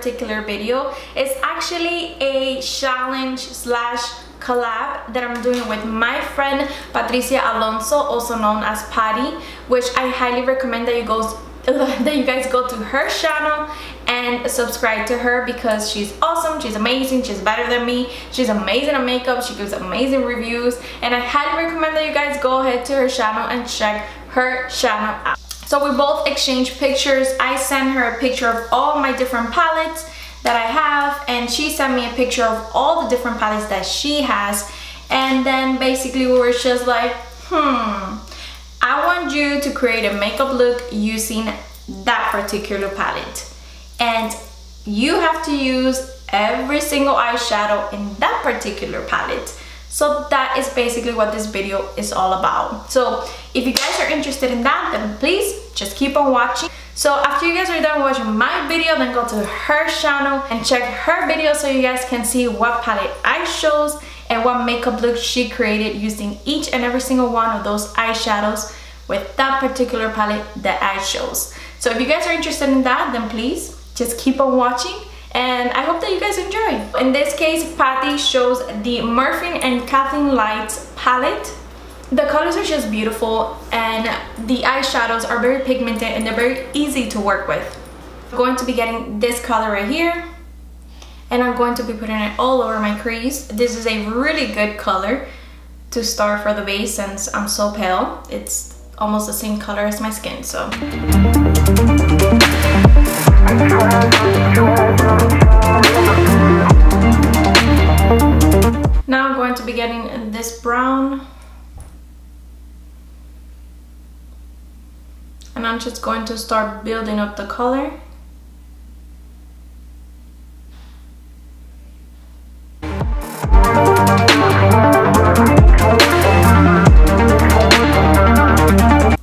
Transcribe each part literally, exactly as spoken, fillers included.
particular video. It's actually a challenge slash collab that I'm doing with my friend Patricia Alonso, also known as Patty, which I highly recommend that you go that you guys go to her channel and subscribe to her, because she's awesome, she's amazing, she's better than me, she's amazing at makeup, she gives amazing reviews, and I highly recommend that you guys go ahead to her channel and check her channel out. So we both exchanged pictures. I sent her a picture of all my different palettes that I have, and she sent me a picture of all the different palettes that she has, and then basically we were just like, hmm, I want you to create a makeup look using that particular palette, and you have to use every single eyeshadow in that particular palette. So that is basically what this video is all about. So if you guys are interested in that, then please just keep on watching. So after you guys are done watching my video, then go to her channel and check her video so you guys can see what palette I chose and what makeup look she created using each and every single one of those eyeshadows with that particular palette that I chose. So if you guys are interested in that, then please just keep on watching, and I hope that you guys enjoy. In this case, Patty shows the Murphy and Kathleen Lights palette. The colors are just beautiful, and the eyeshadows are very pigmented and they're very easy to work with. I'm going to be getting this color right here, and I'm going to be putting it all over my crease. This is a really good color to start for the base since I'm so pale. It's almost the same color as my skin, so. Now I'm going to be getting this brown, and I'm just going to start building up the color.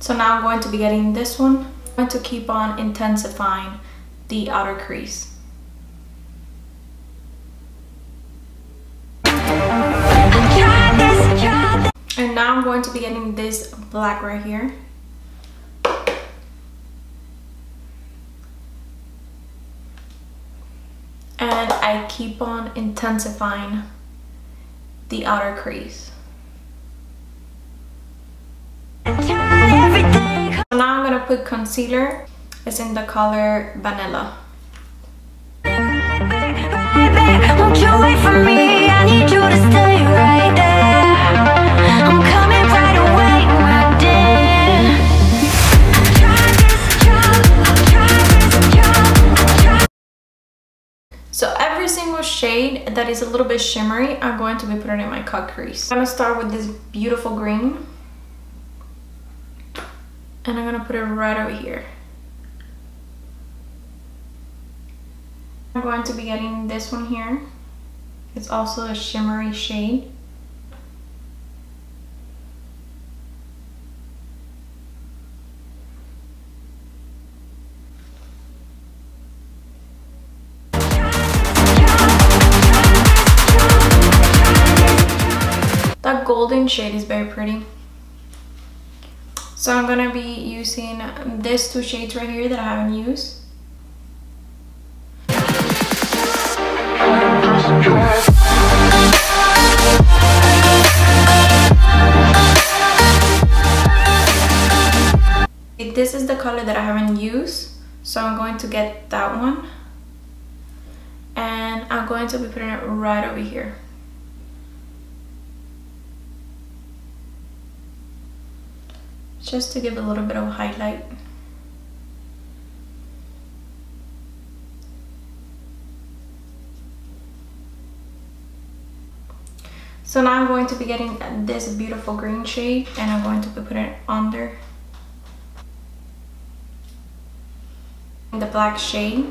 So now I'm going to be getting this one. I'm going to keep on intensifying the outer crease. And now I'm going to be getting this black right here. And I keep on intensifying the outer crease. Now I'm gonna put concealer. It's in the color Vanilla. So every single shade that is a little bit shimmery, I'm going to be putting in my cut crease. I'm gonna start with this beautiful green, and I'm gonna put it right over here. I'm going to be getting this one here. It's also a shimmery shade. That golden shade is very pretty. So I'm gonna be using these two shades right here that I haven't used. This is the color that I haven't used, so I'm going to get that one, and I'm going to be putting it right over here. Just to give a little bit of highlight. So now I'm going to be getting this beautiful green shade, and I'm going to be putting it under the black shade.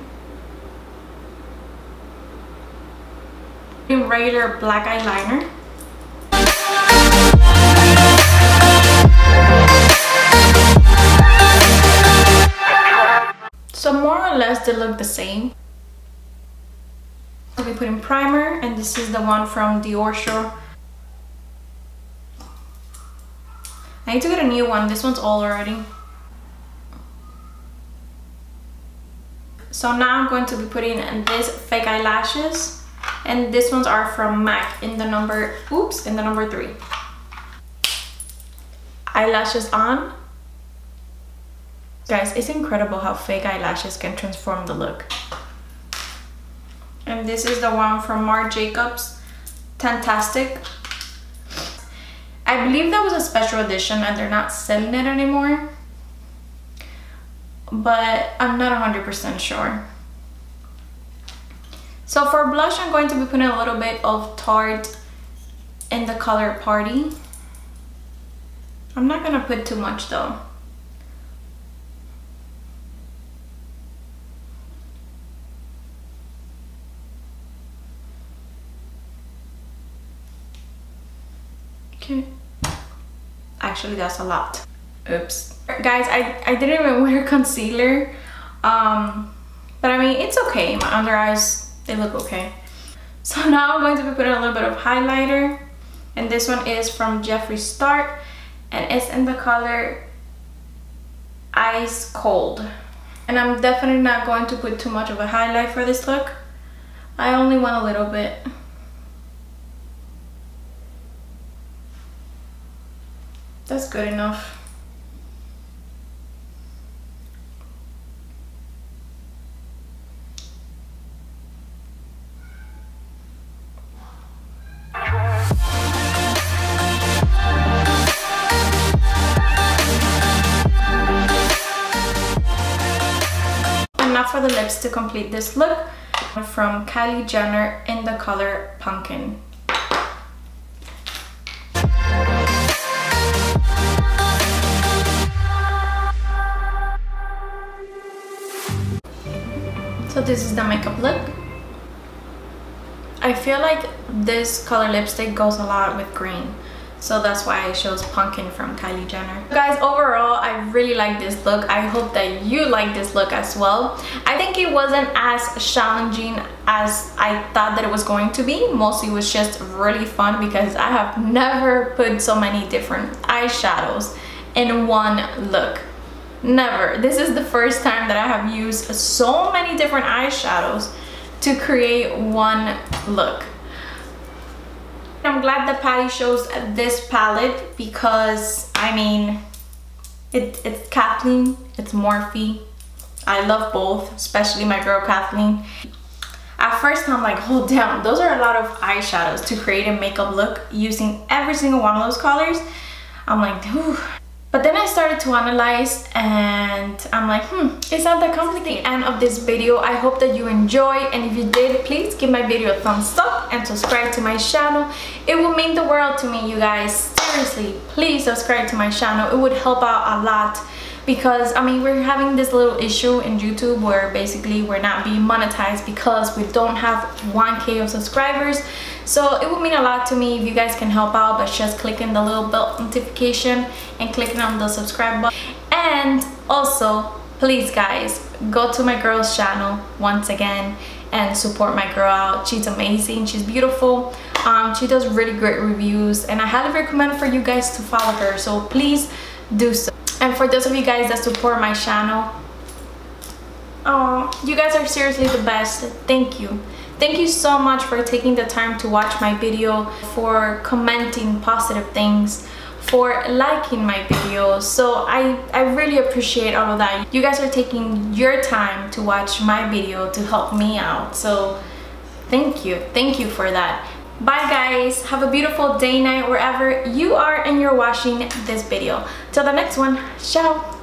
In regular black eyeliner. So more or less they look the same. I'll be putting primer, and this is the one from Dior. I need to get a new one. This one's old already. So now I'm going to be putting in these fake eyelashes, and these ones are from Mac in the number, oops, in the number three. Eyelashes on. Guys, it's incredible how fake eyelashes can transform the look. And this is the one from Marc Jacobs, Tantastic. I believe that was a special edition and they're not selling it anymore, but I'm not one hundred percent sure. So for blush, I'm going to be putting a little bit of Tarte in the color Party. I'm not gonna put too much though. Okay. Actually, that's a lot. Oops. Guys, I, I didn't even wear concealer, um, but I mean, it's okay. My under eyes, they look okay. So now I'm going to be putting a little bit of highlighter, and this one is from Jeffree Star, and it's in the color Ice Cold. And I'm definitely not going to put too much of a highlight for this look. I only want a little bit. That's good enough. For the lips to complete this look, from Kylie Jenner in the color Pumpkin. So this is the makeup look. I feel like this color lipstick goes a lot with green, so that's why I chose Pumpkin from Kylie Jenner. Guys, overall, I really like this look. I hope that you like this look as well. I think it wasn't as challenging as I thought that it was going to be. Mostly it was just really fun because I have never put so many different eyeshadows in one look. Never. This is the first time that I have used so many different eyeshadows to create one look. I'm glad that Patty chose this palette because, I mean, it, it's Kathleen, it's Morphe. I love both, especially my girl Kathleen. At first I'm like, oh damn, those are a lot of eyeshadows to create a makeup look using every single one of those colors. I'm like, whew. But then I started to analyze and I'm like, hmm, it's not that complicated. The end of this video. I hope that you enjoyed, and if you did, please give my video a thumbs up and subscribe to my channel. It would mean the world to me, you guys. Seriously, please subscribe to my channel. It would help out a lot because, I mean, we're having this little issue in YouTube where basically we're not being monetized because we don't have one K of subscribers. So it would mean a lot to me if you guys can help out by just clicking the little bell notification and clicking on the subscribe button. And also, please guys, go to my girl's channel once again and support my girl out. She's amazing, she's beautiful, um, she does really great reviews, and I highly recommend for you guys to follow her, so please do so. And for those of you guys that support my channel, oh, you guys are seriously the best. Thank you. Thank you so much for taking the time to watch my video, for commenting positive things, for liking my videos. So I, I really appreciate all of that. You guys are taking your time to watch my video to help me out. So thank you. Thank you for that. Bye guys. Have a beautiful day, night, wherever you are and you're watching this video. Till the next one. Ciao.